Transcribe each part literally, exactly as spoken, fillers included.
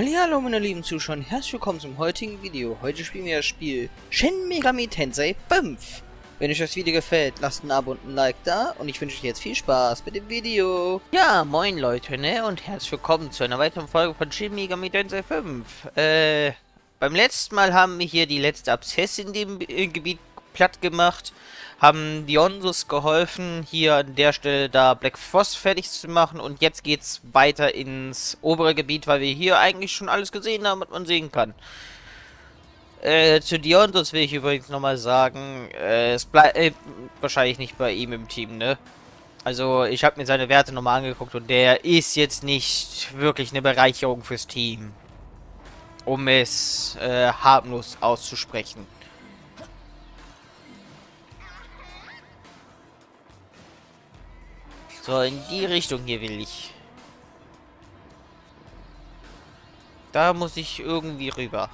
Hallihallo meine lieben Zuschauer, herzlich willkommen zum heutigen Video. Heute spielen wir das Spiel Shin Megami Tensei fünf. Wenn euch das Video gefällt, lasst ein Abo und ein Like da und ich wünsche euch jetzt viel Spaß mit dem Video. Ja, moin Leute, ne, und herzlich willkommen zu einer weiteren Folge von Shin Megami Tensei fünf. Äh, beim letzten Mal haben wir hier die letzte Abszess in dem äh, Gebiet platt gemacht, haben Dionzos geholfen, hier an der Stelle da Black Frost fertig zu machen, und jetzt geht's weiter ins obere Gebiet, weil wir hier eigentlich schon alles gesehen haben, was man sehen kann. Äh, zu Dionzos will ich übrigens nochmal sagen, äh, es bleibt äh, wahrscheinlich nicht bei ihm im Team, ne? Also ich habe mir seine Werte nochmal angeguckt und der ist jetzt nicht wirklich eine Bereicherung fürs Team, um es äh, harmlos auszusprechen. So, in die Richtung hier will ich. Da muss ich irgendwie rüber.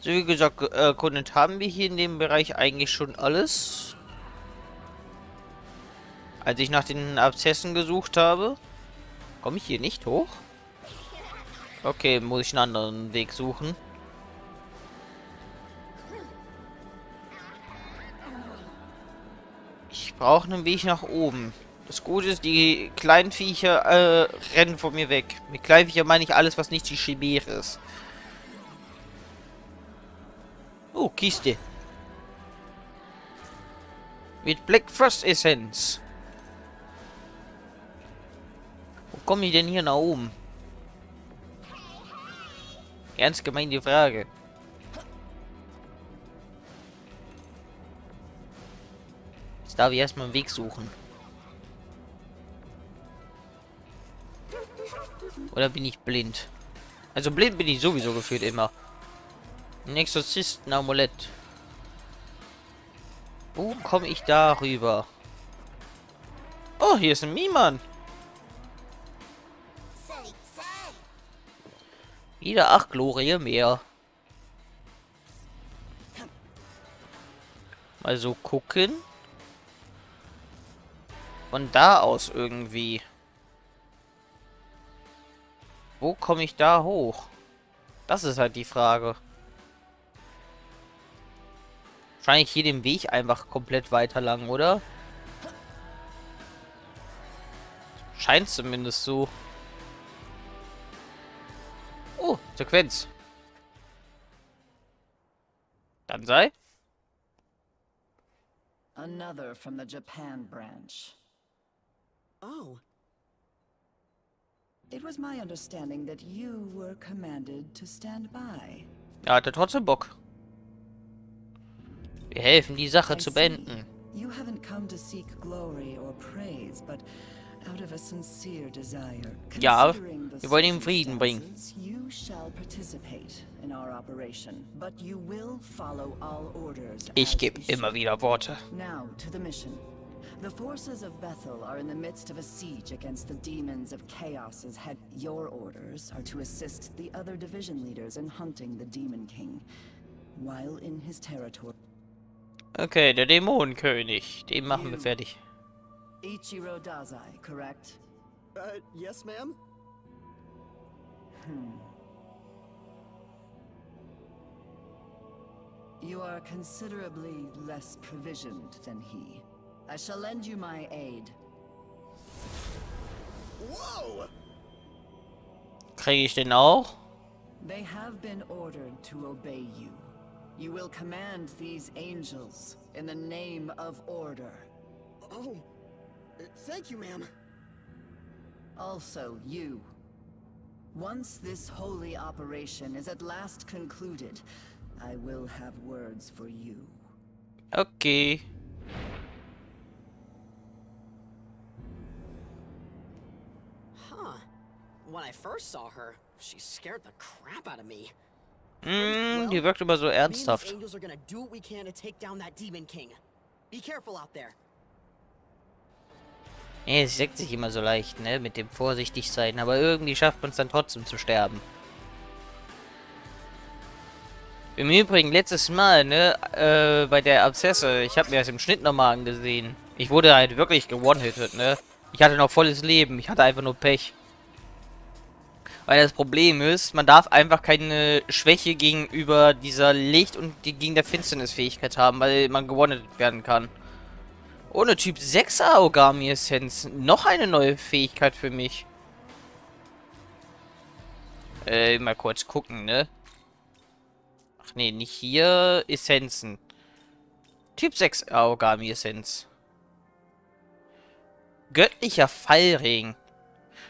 So, wie gesagt, erkundet haben wir hier in dem Bereich eigentlich schon alles. Als ich nach den Abszessen gesucht habe, komme ich hier nicht hoch? Okay, muss ich einen anderen Weg suchen. Ich brauche einen Weg nach oben. Das Gute ist, die kleinen Viecher äh, rennen von mir weg. Mit kleinen Viecher meine ich alles, was nicht die Chimäre ist. Oh, Kiste. Mit Black Frost Essenz. Wo kommen die denn hier nach oben? Ernst gemeint die Frage. Da wir erstmal einen Weg suchen. Oder bin ich blind? Also blind bin ich sowieso gefühlt immer. Ein Exorzisten-Amulett. Wo komme ich da rüber? Oh, hier ist ein Miman. Wieder acht Glorie mehr. Mal so gucken. Von da aus irgendwie. Wo komme ich da hoch? Das ist halt die Frage. Wahrscheinlich hier den Weg einfach komplett weiter lang, oder? Scheint zumindest so. Oh, Sequenz. Dann sei. Another from the Japan branch. Oh. It was my understanding that you were commanded to stand by. Er hatte trotzdem Bock. Wir helfen, die Sache zu beenden. You haven't come to seek glory or praise, but out of a sincere desire. Ja, wir wollen ihm Frieden bringen. You shall participate in our operation, but you will follow all orders. Ich gebe immer wieder Worte. Now to the mission. The forces of Bethel are in the midst of a siege against the demons of Chaos's head. Your orders are to assist the other division leaders in hunting the Demon King, while in his territory. Okay, der Dämonenkönig. Den machen wir fertig. Ichiro Dazai, correct? Uh, yes, ma'am. Hmm. You are considerably less provisioned than he. I shall lend you my aid. Whoa! Kriege ich den auch? They have been ordered to obey you. You will command these angels in the name of order. Oh, thank you, ma'am. Also, you. Once this holy operation is at last concluded, I will have words for you. Okay. When I first saw her, she scared the crap out of me. Mm, die wirkt immer so ernsthaft. Nee, es deckt sich immer so leicht, ne, mit dem vorsichtig sein, aber irgendwie schafft man es dann trotzdem zu sterben. Im Übrigen letztes Mal, ne, äh, bei der Abszesse, ich habe mir das im Schnitt nochmal angesehen. Ich wurde halt wirklich gewonehittet, ne. Ich hatte noch volles Leben, ich hatte einfach nur Pech. Weil das Problem ist, man darf einfach keine Schwäche gegenüber dieser Licht- und gegen der Finsternis-Fähigkeit haben, weil man gewonnen werden kann. Ohne Typ sechs Aogami-Essenz. Noch eine neue Fähigkeit für mich. Äh, mal kurz gucken, ne? Ach nee, nicht hier. Essenzen. Typ sechs Aogami-Essenz. Göttlicher Fallregen.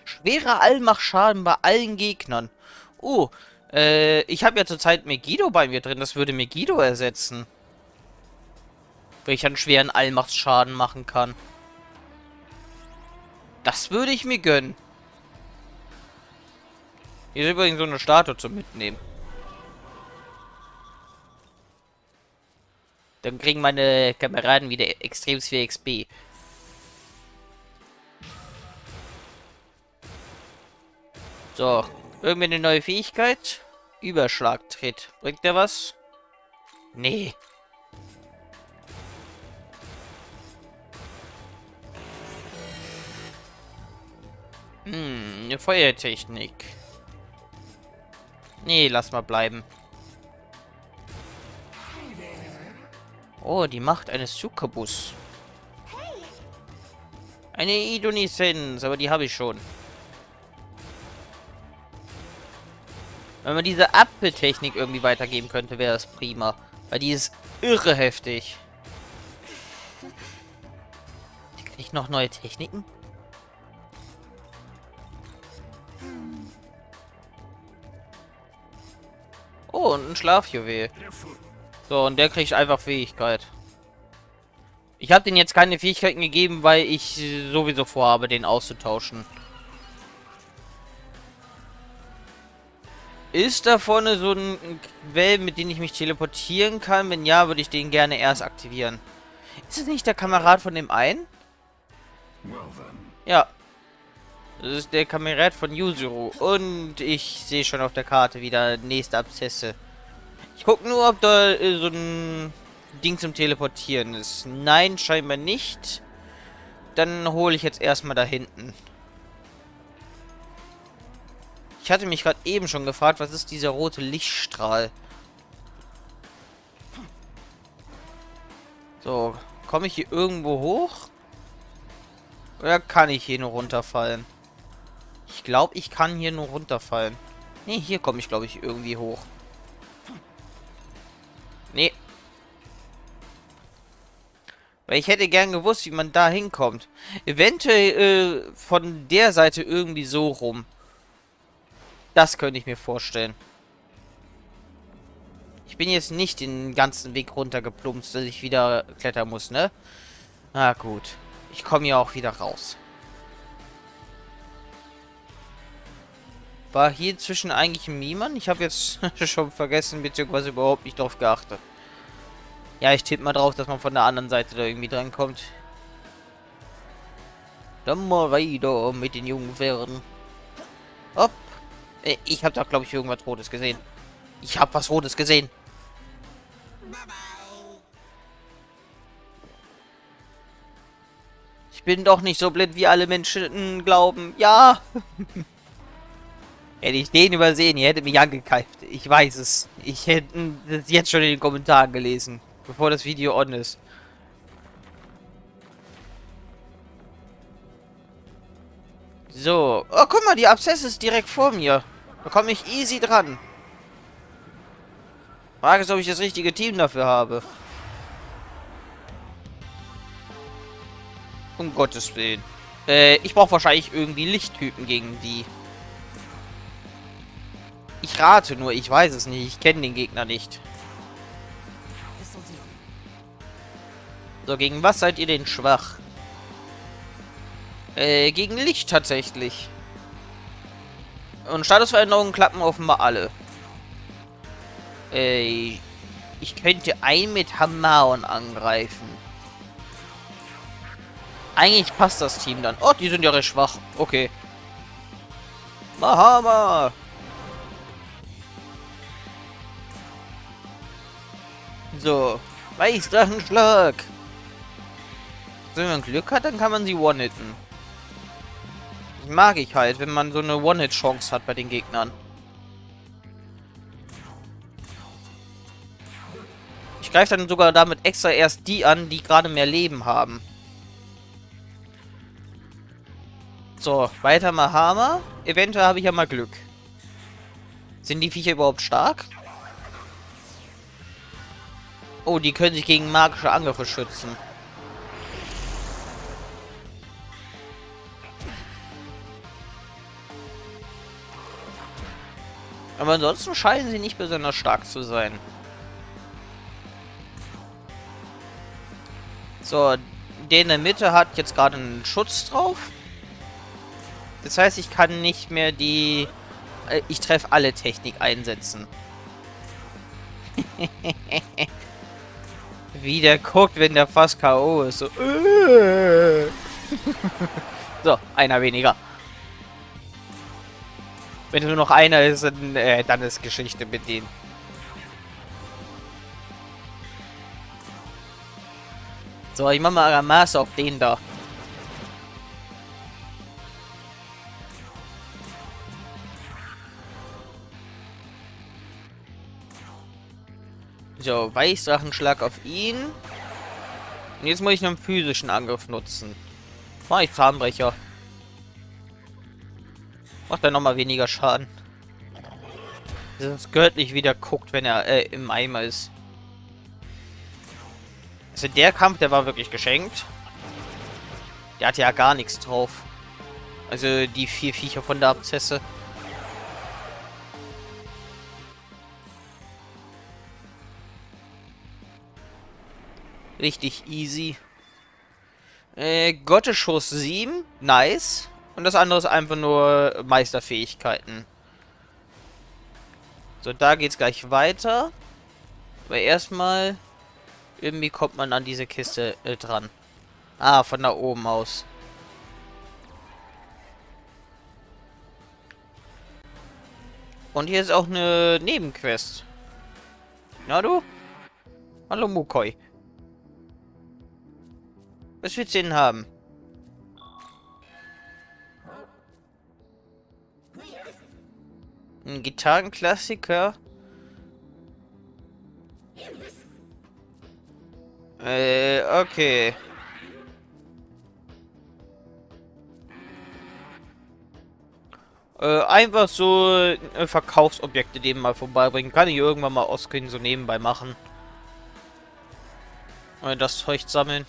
Schwerer Allmachtschaden bei allen Gegnern. Oh, äh, ich habe ja zurzeit Megido bei mir drin. Das würde Megido ersetzen. Weil ich einen schweren Allmachtsschaden machen kann. Das würde ich mir gönnen. Hier ist übrigens so eine Statue zum Mitnehmen. Dann kriegen meine Kameraden wieder extrem viel X P. So, irgendwie eine neue Fähigkeit. Überschlagtritt. Bringt der was? Nee. Hm, eine Feuertechnik. Nee, lass mal bleiben. Oh, die Macht eines Succubus. Eine Idonessenz, aber die habe ich schon. Wenn man diese Apfeltechnik irgendwie weitergeben könnte, wäre das prima. Weil die ist irre heftig. Kriege ich noch neue Techniken? Oh, und ein Schlafjuwel. So, und der kriegt einfach Fähigkeit. Ich habe den jetzt keine Fähigkeiten gegeben, weil ich sowieso vorhabe, den auszutauschen. Ist da vorne so ein Quell, mit dem ich mich teleportieren kann? Wenn ja, würde ich den gerne erst aktivieren. Ist das nicht der Kamerad von dem einen? Ja. Das ist der Kamerad von Yuzuru. Und ich sehe schon auf der Karte wieder nächste Abszesse. Ich gucke nur, ob da so ein Ding zum Teleportieren ist. Nein, scheinbar nicht. Dann hole ich jetzt erstmal da hinten. Ich hatte mich gerade eben schon gefragt, was ist dieser rote Lichtstrahl? So, komme ich hier irgendwo hoch? Oder kann ich hier nur runterfallen? Ich glaube, ich kann hier nur runterfallen. Ne, hier komme ich, glaube ich, irgendwie hoch. Ne. Weil ich hätte gern gewusst, wie man da hinkommt. Eventuell äh, von der Seite irgendwie so rum. Das könnte ich mir vorstellen. Ich bin jetzt nicht den ganzen Weg runtergeplumpst, dass ich wieder klettern muss, ne? Na gut. Ich komme ja auch wieder raus. War hier inzwischen eigentlich niemand? Ich habe jetzt schon vergessen, beziehungsweise überhaupt nicht drauf geachtet. Ja, ich tippe mal drauf, dass man von der anderen Seite da irgendwie drankommt. Dann mal weiter mit den jungen Pferden. Hopp. Ich habe da, glaube ich, irgendwas Rotes gesehen. Ich habe was Rotes gesehen. Ich bin doch nicht so blind, wie alle Menschen glauben. Ja. Hätte ich den übersehen, ihr hättet mich angekeift. Ich weiß es. Ich hätte das jetzt schon in den Kommentaren gelesen, bevor das Video on ist. So. Oh, guck mal, die Abszesse ist direkt vor mir. Da komme ich easy dran. Frage ist, ob ich das richtige Team dafür habe. Um Gottes Willen. Äh, ich brauche wahrscheinlich irgendwie Lichttypen gegen die. Ich rate nur, ich weiß es nicht. Ich kenne den Gegner nicht. So, gegen was seid ihr denn schwach? Äh, gegen Licht tatsächlich. Und Statusveränderungen klappen offenbar alle. Äh, ich könnte einen mit Hamaron angreifen. Eigentlich passt das Team dann. Oh, die sind ja recht schwach. Okay. Mahama! So. Weißdrachenschlag. Wenn man Glück hat, dann kann man sie one-hitten. mag ich halt, wenn man so eine One-Hit-Chance hat bei den Gegnern. Ich greife dann sogar damit extra erst die an, die gerade mehr Leben haben. So, weiter Mahama. Eventuell habe ich ja mal Glück. Sind die Viecher überhaupt stark? Oh, die können sich gegen magische Angriffe schützen. Aber ansonsten scheinen sie nicht besonders stark zu sein. So, der in der Mitte hat jetzt gerade einen Schutz drauf. Das heißt, ich kann nicht mehr die... Ich treffe alle Technik einsetzen. Wie der guckt, wenn der fast K O ist. So, so, einer weniger. Wenn nur noch einer ist, dann, äh, dann ist Geschichte mit denen. So, ich mach mal Aramas auf den da. So, Weichsachenschlag auf ihn. Und jetzt muss ich noch einen physischen Angriff nutzen. Mach ich Zahnbrecher. Macht er nochmal weniger Schaden. Sonst göttlich wieder guckt, wenn er äh, im Eimer ist. Also der Kampf, der war wirklich geschenkt. Der hatte ja gar nichts drauf. Also die vier Viecher von der Abzesse. Richtig easy. Äh, Gotteschuss sieben. Nice. Und das andere ist einfach nur Meisterfähigkeiten. So, da geht's gleich weiter. Aber erstmal... Irgendwie kommt man an diese Kiste äh, dran. Ah, von da oben aus. Und hier ist auch eine Nebenquest. Na du? Hallo Mukoi. Was willst du denn haben? Ein Gitarrenklassiker. Äh, okay. Äh, einfach so äh, Verkaufsobjekte dem mal vorbeibringen. Kann ich irgendwann mal ausgehen, so nebenbei machen. Äh, das Zeug sammeln.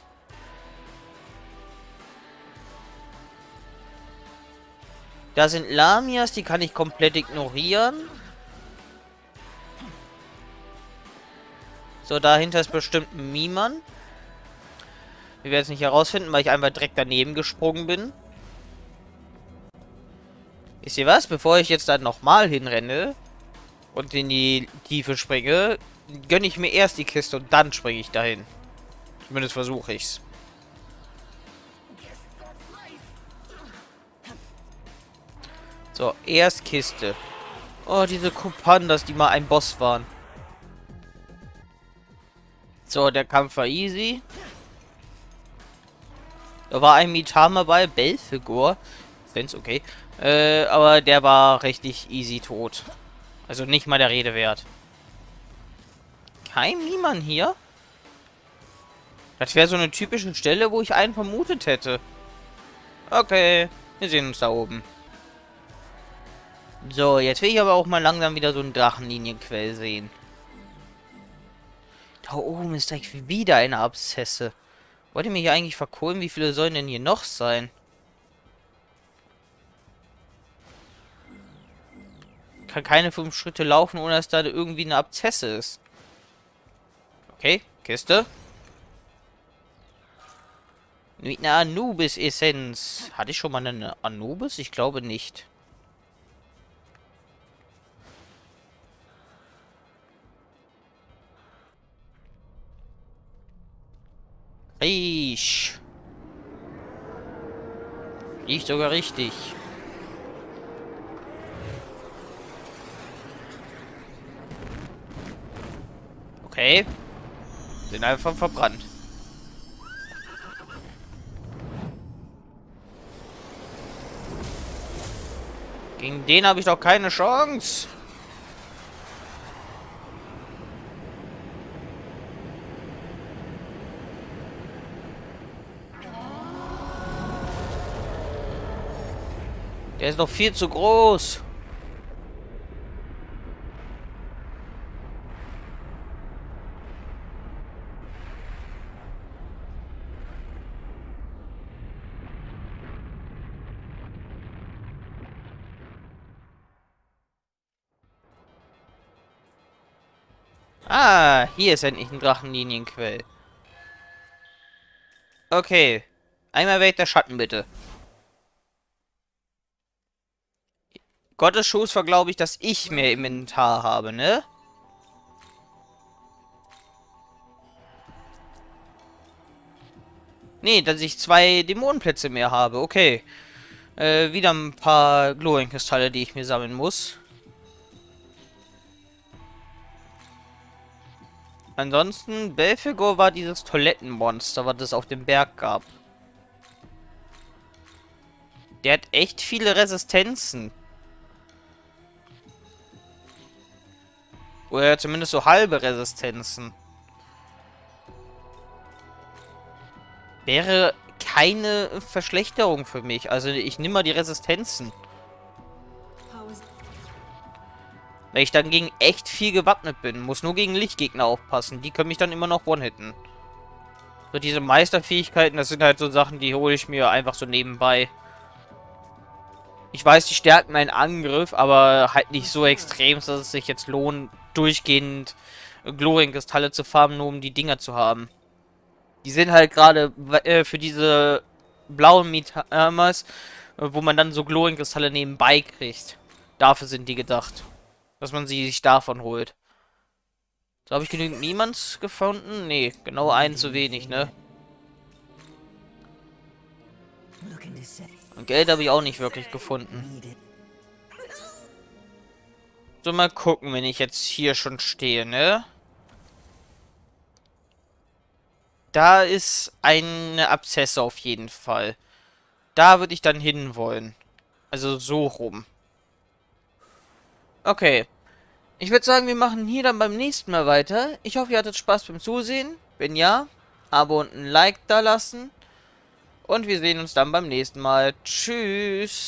Da sind Lamias, die kann ich komplett ignorieren. So, dahinter ist bestimmt ein Miman. Wir werden es nicht herausfinden, weil ich einfach direkt daneben gesprungen bin. Wisst ihr was? Bevor ich jetzt dann nochmal hinrenne und in die Tiefe springe, gönne ich mir erst die Kiste und dann springe ich dahin. Zumindest versuche ich's. So, erst Kiste. Oh, diese Kupandas, die mal ein Boss waren. So, der Kampf war easy. Da war ein Mitama bei, Belphegor. Wenn's okay. Äh, aber der war richtig easy tot. Also nicht mal der Rede wert. Kein Niemand hier? Das wäre so eine typische Stelle, wo ich einen vermutet hätte. Okay, wir sehen uns da oben. So, jetzt will ich aber auch mal langsam wieder so einen Drachenlinienquell sehen. Da oben ist direkt wieder eine Abszesse. Wollt ihr mich hier eigentlich verkohlen? Wie viele sollen denn hier noch sein? Ich kann keine fünf Schritte laufen, ohne dass da irgendwie eine Abszesse ist. Okay, Kiste. Mit einer Anubis-Essenz. Hatte ich schon mal eine Anubis? Ich glaube nicht. Riech. Riecht sogar richtig. Okay. Sind einfach verbrannt. Gegen den habe ich doch keine Chance. Der ist doch viel zu groß. Ah, hier ist endlich ein Drachenlinienquell. Okay. Einmal weg der Schatten, bitte. Gottes Schoß war, glaube ich, dass ich mehr Inventar habe, ne? Ne, dass ich zwei Dämonenplätze mehr habe. Okay. Äh, wieder ein paar Glowing-Kristalle, die ich mir sammeln muss. Ansonsten, Belphegor war dieses Toilettenmonster, was es auf dem Berg gab. Der hat echt viele Resistenzen. Oder zumindest so halbe Resistenzen. Wäre keine Verschlechterung für mich. Also ich nehme mal die Resistenzen. Weil ich dann gegen echt viel gewappnet bin. Muss nur gegen Lichtgegner aufpassen. Die können mich dann immer noch one-hitten. So diese Meisterfähigkeiten, das sind halt so Sachen, die hole ich mir einfach so nebenbei. Ich weiß, die stärken meinen Angriff, aber halt nicht so extrem, dass es sich jetzt lohnt, durchgehend Glorien-Kristalle zu farmen, nur um die Dinger zu haben. Die sind halt gerade äh, für diese blauen Mitamas, äh, wo man dann so Glorien-Kristalle nebenbei kriegt. Dafür sind die gedacht. Dass man sie sich davon holt. So, habe ich genügend Niemands gefunden? Nee, genau einen zu wenig, ne? Und Geld habe ich auch nicht wirklich gefunden. So, mal gucken, wenn ich jetzt hier schon stehe, ne? Da ist eine Abszesse auf jeden Fall. Da würde ich dann hinwollen. Also so rum. Okay. Ich würde sagen, wir machen hier dann beim nächsten Mal weiter. Ich hoffe, ihr hattet Spaß beim Zusehen. Wenn ja, Abo und ein Like da lassen. Und wir sehen uns dann beim nächsten Mal. Tschüss.